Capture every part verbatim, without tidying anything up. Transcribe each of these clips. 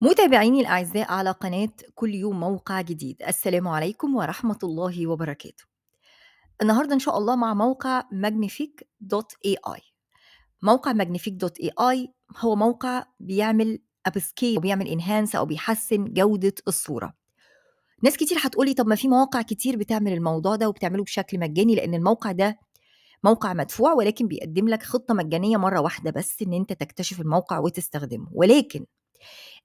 متابعيني الأعزاء على قناة كل يوم موقع جديد، السلام عليكم ورحمة الله وبركاته. النهاردة إن شاء الله مع موقع ماجنيفيك دوت إيه آي. موقع ماجنيفيك دوت إيه آي هو موقع بيعمل أبسكيل وبيعمل إنهانس أو بيحسن جودة الصورة. ناس كتير هتقولي طب ما في مواقع كتير بتعمل الموضوع ده وبتعمله بشكل مجاني، لأن الموقع ده موقع مدفوع ولكن بيقدم لك خطة مجانية مرة واحدة بس إن أنت تكتشف الموقع وتستخدمه. ولكن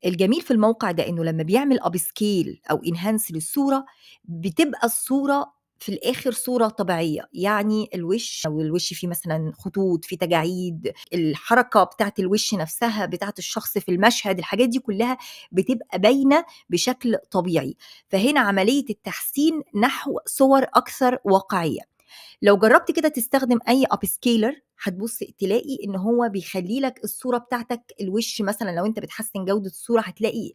الجميل في الموقع ده انه لما بيعمل اب سكيل او انهانس للصوره بتبقى الصوره في الاخر صوره طبيعيه، يعني الوش او الوش فيه مثلا خطوط، في تجاعيد، الحركه بتاعه الوش نفسها بتاعه الشخص في المشهد، الحاجات دي كلها بتبقى باينه بشكل طبيعي. فهنا عمليه التحسين نحو صور اكثر واقعيه. لو جربت كده تستخدم اي اب سكيلر هتبص تلاقي ان هو بيخلي لك الصوره بتاعتك، الوش مثلا لو انت بتحسن جوده الصوره هتلاقي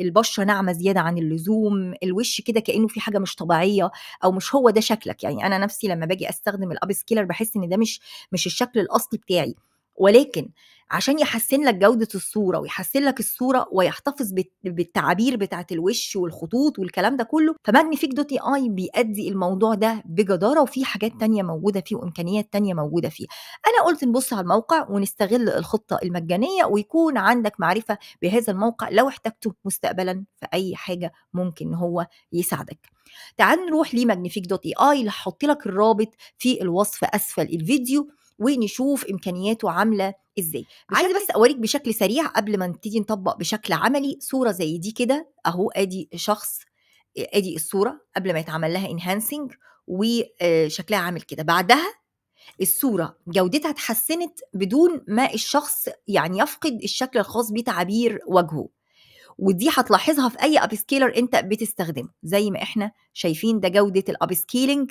البشره ناعمه زياده عن اللزوم، الوش كده كانه في حاجه مش طبيعيه او مش هو ده شكلك. يعني انا نفسي لما باجي استخدم الاب سكيلر بحس ان ده مش مش الشكل الاصلي بتاعي، ولكن عشان يحسن لك جودة الصورة ويحسن لك الصورة ويحتفظ بالتعابير بتاعت الوش والخطوط والكلام ده كله، فماجنيفيك دوت اي اي بيأدي الموضوع ده بجدارة، وفي حاجات تانية موجودة فيه وإمكانيات تانية موجودة فيه. أنا قلت نبص على الموقع ونستغل الخطة المجانية ويكون عندك معرفة بهذا الموقع لو احتجته مستقبلا في أي حاجة ممكن هو يساعدك. تعال نروح لماجنيفيك دوت اي اي، هحط لك الرابط في الوصف أسفل الفيديو ونشوف إمكانياته عاملة ازاي. عايزه بس اوريك بشكل سريع قبل ما نبتدي نطبق بشكل عملي صوره زي دي كده اهو. ادي شخص، ادي الصوره قبل ما يتعمل لها انهانسنج وشكلها عامل كده. بعدها الصوره جودتها اتحسنت بدون ما الشخص يعني يفقد الشكل الخاص بتعابير وجهه، ودي هتلاحظها في اي اب سكيلر انت بتستخدمه. زي ما احنا شايفين ده جوده الاب سكيلنج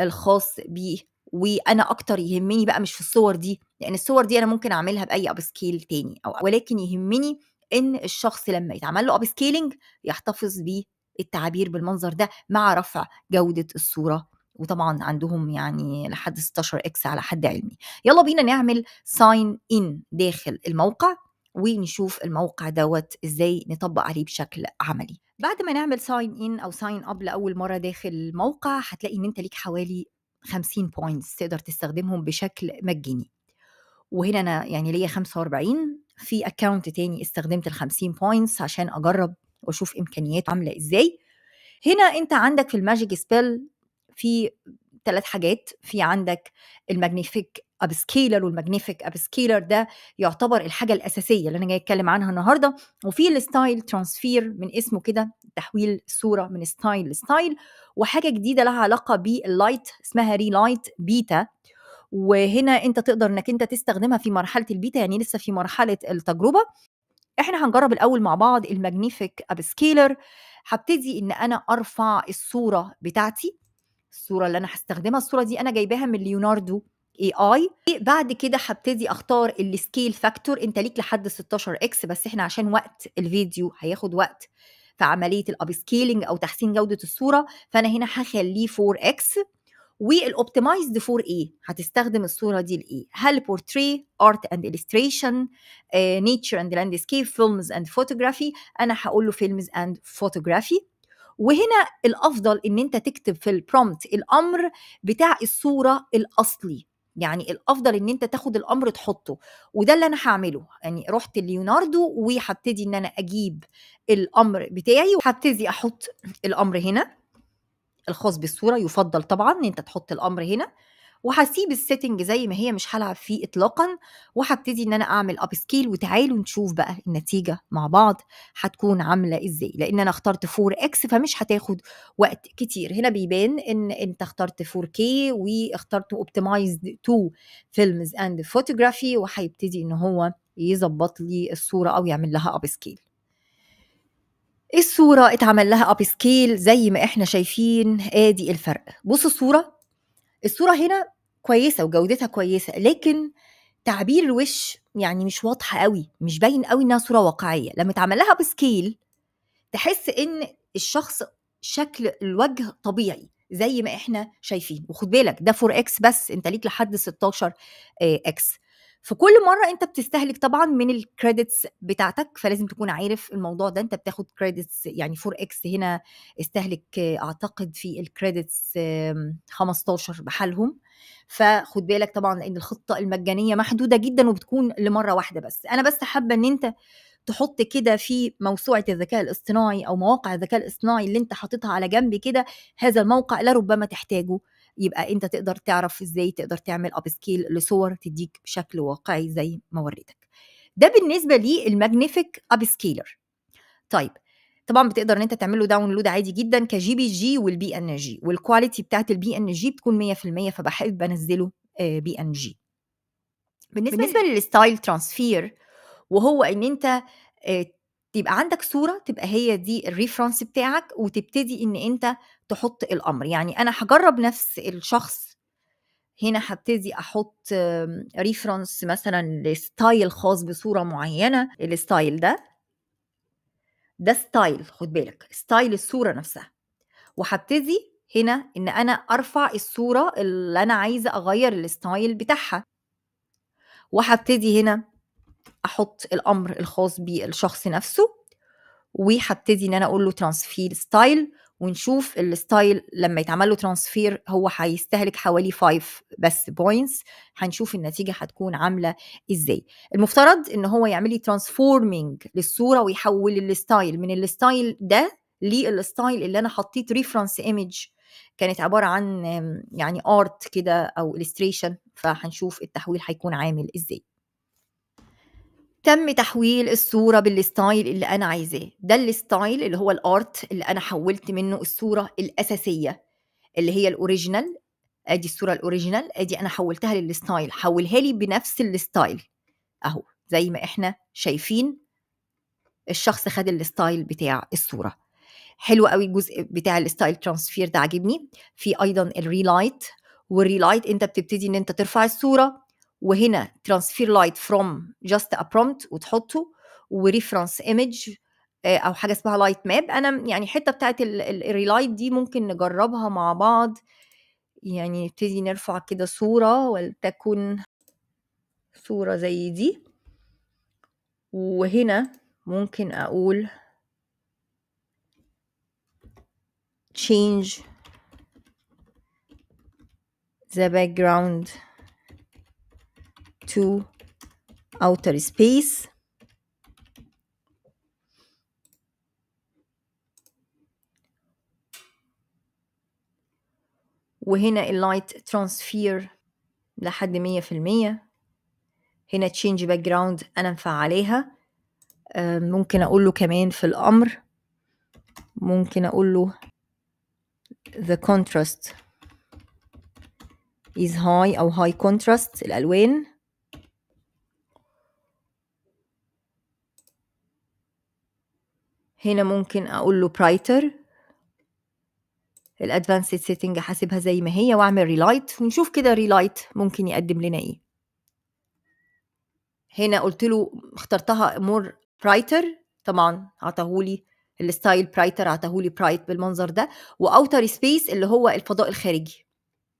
الخاص بيه، وانا اكتر يهمني بقى مش في الصور دي، لان الصور دي انا ممكن اعملها باي اب سكيل تاني، أو ولكن يهمني ان الشخص لما يتعمل له اب سكيلنج يحتفظ بالتعابير بالمنظر ده مع رفع جوده الصوره. وطبعا عندهم يعني لحد ستاشر اكس على حد علمي. يلا بينا نعمل ساين ان داخل الموقع ونشوف الموقع دوت ازاي نطبق عليه بشكل عملي. بعد ما نعمل ساين ان او ساين اب لاول مره داخل الموقع هتلاقي ان انت ليك حوالي خمسين بوينتس تقدر تستخدمهم بشكل مجاني، وهنا انا يعني ليا خمسة وأربعين في اكونت تاني استخدمت ال خمسين بوينتس عشان اجرب واشوف امكانياته عامله ازاي. هنا انت عندك في الماجيك سبيل في ثلاث حاجات، في عندك الماجنيفيك اب سكيلر، والماجنيفيك اب سكيلر ده يعتبر الحاجه الاساسيه اللي انا جاي اتكلم عنها النهارده، وفي الستايل ترانسفير من اسمه كده تحويل صوره من ستايل لستايل، وحاجه جديده لها علاقه باللايت اسمها ريلايت بيتا، وهنا انت تقدر انك انت تستخدمها في مرحله البيتا يعني لسه في مرحله التجربه. احنا هنجرب الاول مع بعض الماجنيفيك اب سكيلر. هبتدي ان انا ارفع الصوره بتاعتي، الصوره اللي انا هستخدمها الصوره دي انا جايباها من ليوناردو اي اي. بعد كده هبتدي اختار السكيل فاكتور، انت ليك لحد ستاشر اكس بس احنا عشان وقت الفيديو هياخد وقت في عمليه الاب سكيلنج او تحسين جوده الصوره، فانا هنا هخليه فور اكس. والاوبتمايزد فور ايه؟ هتستخدم الصوره دي لايه؟ هل بورتريه، ارت اند الستريشن، نيتشر اند لاندسكيب، فيلمز اند فوتوغرافي؟ انا هقول له فيلمز اند فوتوغرافي. وهنا الافضل ان انت تكتب في البرومبت الامر بتاع الصوره الاصلي، يعني الافضل ان انت تاخد الامر تحطه، وده اللي انا هعمله. يعني رحت ليوناردو وهبتدي ان انا اجيب الامر بتاعي وهبتدي احط الامر هنا الخاص بالصوره، يفضل طبعا ان انت تحط الامر هنا، وهسيب السيتنج زي ما هي مش هلعب فيه اطلاقا، وهبتدي ان انا اعمل اب سكيل. وتعالوا نشوف بقى النتيجه مع بعض هتكون عامله ازاي، لان انا اخترت فور اكس فمش هتاخد وقت كتير. هنا بيبان ان انت اخترت فور كيه واخترت اوبتمايزد تو فيلمز اند فوتوغرافي، وهيبتدي ان هو يظبط لي الصوره او يعمل لها اب سكيل. الصوره اتعمل لها اب سكيل زي ما احنا شايفين، ادي الفرق. بص الصوره الصورة هنا كويسة وجودتها كويسة، لكن تعبير الوش يعني مش واضحة قوي، مش باين قوي انها صورة واقعية. لما اتعمل لها بسكيل تحس ان الشخص شكل الوجه طبيعي زي ما احنا شايفين. وخد بالك ده فور اكس بس، انت ليك لحد ستاشر اكس. فكل مره انت بتستهلك طبعا من الكريدتس بتاعتك، فلازم تكون عارف الموضوع ده. انت بتاخد كريدتس يعني فور إكس هنا استهلك اعتقد في الكريدتس خمستاشر بحالهم، فخد بالك طبعا ان الخطه المجانيه محدوده جدا وبتكون لمره واحده بس. انا بس حابه ان انت تحط كده في موسوعه الذكاء الاصطناعي او مواقع الذكاء الاصطناعي اللي انت حاططها على جنب كده، هذا الموقع لربما تحتاجه، يبقى انت تقدر تعرف ازاي تقدر تعمل اب سكيل لصور تديك بشكل واقعي زي ما وريتك. ده بالنسبه للماجنيفيك اب سكيلر. طيب طبعا بتقدر ان انت تعمل له داونلود عادي جدا كجي بي جي والبي ان جي، والكواليتي بتاعت البي ان جي بتكون مية في المية، فبحب انزله بي ان جي. بالنسبه, بالنسبة للستايل ترانسفير، وهو ان انت تبقى عندك صوره تبقى هي دي الريفرنس بتاعك، وتبتدي ان انت تحط الامر. يعني انا هجرب نفس الشخص هنا، هبتدي احط ريفرنس مثلا لستايل خاص بصوره معينه. الستايل ده ده ستايل، خد بالك، ستايل الصوره نفسها. وهبتدي هنا ان انا ارفع الصوره اللي انا عايزه اغير الستايل بتاعها، وهبتدي هنا احط الامر الخاص بالشخص نفسه، وهبتدي ان انا اقول له ترانسفير ستايل، ونشوف الستايل لما يتعمل له ترانسفير هو هيستهلك حوالي خمسة بس بوينتس. هنشوف النتيجه هتكون عامله ازاي. المفترض ان هو يعمل لي ترانسفورمينج للصوره ويحول الستايل من الستايل ده للستايل اللي انا حطيت ريفرنس ايمج كانت عباره عن يعني ارت كده او الستريشن، فهنشوف التحويل هيكون عامل ازاي. تم تحويل الصورة بالستايل اللي أنا عايزاه، ده الستايل اللي هو الارت اللي أنا حولت منه الصورة الأساسية اللي هي الأوريجينال. أدي الصورة الأوريجينال، أدي أنا حولتها للستايل، حولها لي بنفس الستايل أهو زي ما إحنا شايفين. الشخص خد الستايل بتاع الصورة. حلو قوي الجزء بتاع الستايل ترانسفير ده، عاجبني. في أيضا الريلايت، والريلايت أنت بتبتدي إن أنت ترفع الصورة، وهنا ترانسفير لايت فروم جاست ا برومبت وتحطه، وريفرنس ايمج او حاجه اسمها لايت ماب. انا يعني الحته بتاعت الريلايت دي ممكن نجربها مع بعض، يعني نبتدي نرفع كده صوره، ولتكن صوره زي دي، وهنا ممكن اقول change the background to outer space. وهنا اللايت ترانسفير لحد مية في المية. هنا change background أنا مفعليها. ممكن أقول له كمان في الأمر، ممكن أقول له the contrast is high أو high contrast الألوان. هنا ممكن اقول له برايتر. الادفانسد سيتنج هسيبها زي ما هي، واعمل ريلايت، ونشوف كده ريلايت ممكن يقدم لنا ايه. هنا قلت له اخترتها مور برايتر، طبعا عطاهولي الستايل برايتر، عطاهولي برايت بالمنظر ده. واوتر سبيس اللي هو الفضاء الخارجي،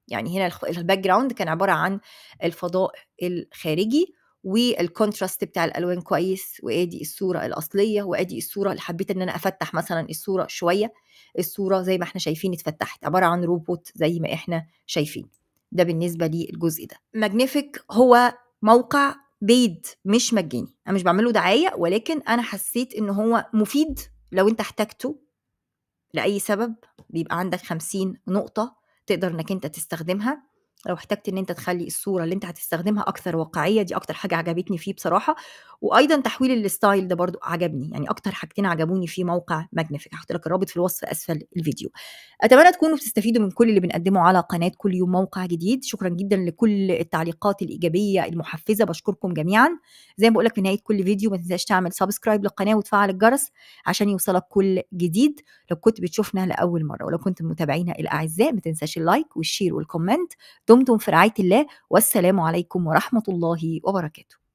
يعني هنا الباك جراوند كان عباره عن الفضاء الخارجي، والكونتراست بتاع الالوان كويس. وادي الصوره الاصليه، وادي الصوره اللي حبيت ان انا افتح مثلا الصوره شويه. الصوره زي ما احنا شايفين اتفتحت، عباره عن روبوت زي ما احنا شايفين. ده بالنسبه للجزء ده. ماجنيفيك هو موقع بيد مش مجاني، انا مش بعمله دعايه، ولكن انا حسيت ان هو مفيد لو انت احتاجته لاي سبب. بيبقى عندك خمسين نقطه تقدر انك انت تستخدمها لو احتجت ان انت تخلي الصوره اللي انت هتستخدمها اكثر واقعيه. دي اكتر حاجه عجبتني فيه بصراحه. وايضا تحويل الستايل ده برضو عجبني، يعني اكتر حاجتين عجبوني في موقع ماجنيفيك. هحط لك الرابط في الوصف اسفل الفيديو. اتمنى تكونوا بتستفيدوا من كل اللي بنقدمه على قناه كل يوم موقع جديد. شكرا جدا لكل التعليقات الايجابيه المحفزه، بشكركم جميعا. زي ما بقول لك في نهايه كل فيديو، ما تنساش تعمل سبسكرايب للقناه وتفعل الجرس عشان يوصلك كل جديد. لو كنت بتشوفنا لاول مره، ولو كنت متابعينا الاعزاء، ما تنساش اللايك والشير والكومنت. دمتم في رعاية الله، والسلام عليكم ورحمة الله وبركاته.